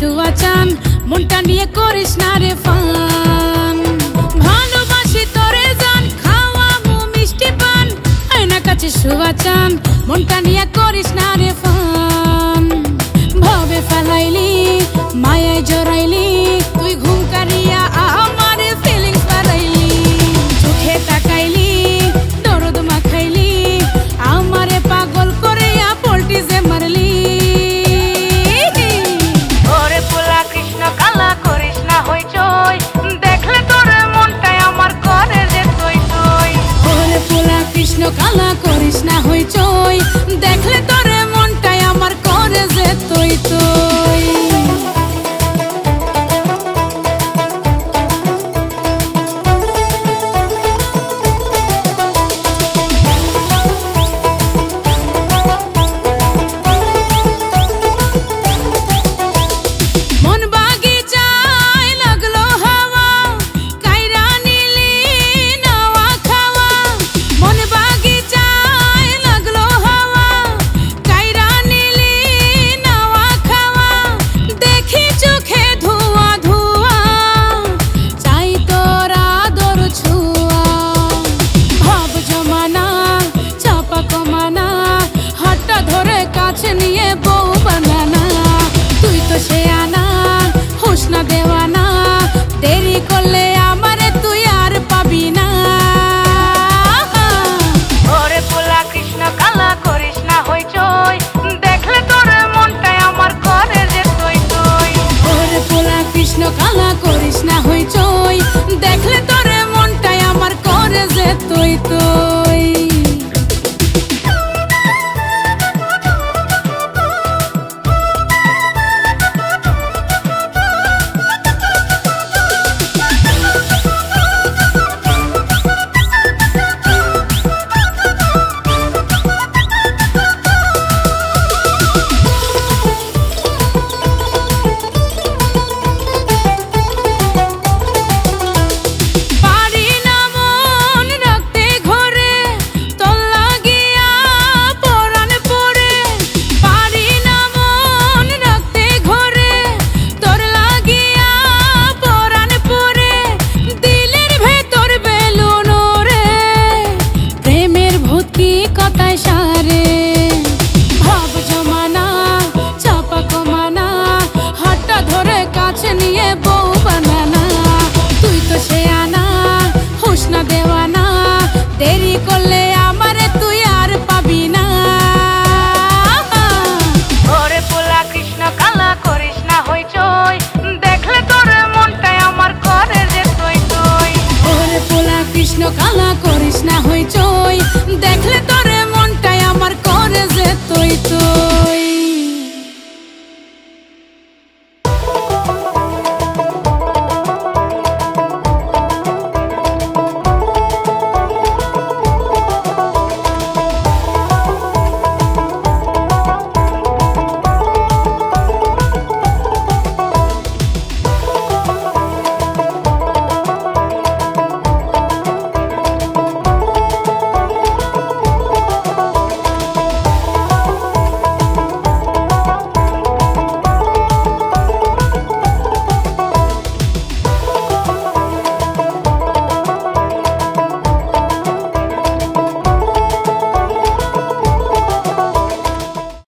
ছোঁয়া চান মনটা নিয়ে করিস না রে ফান ভালোবাসি তোরে জান খাওয়াবো মিষ্টি পান আয়না কাছে ছোঁয়া চান মনটা নিয়ে করিস না রে ফান।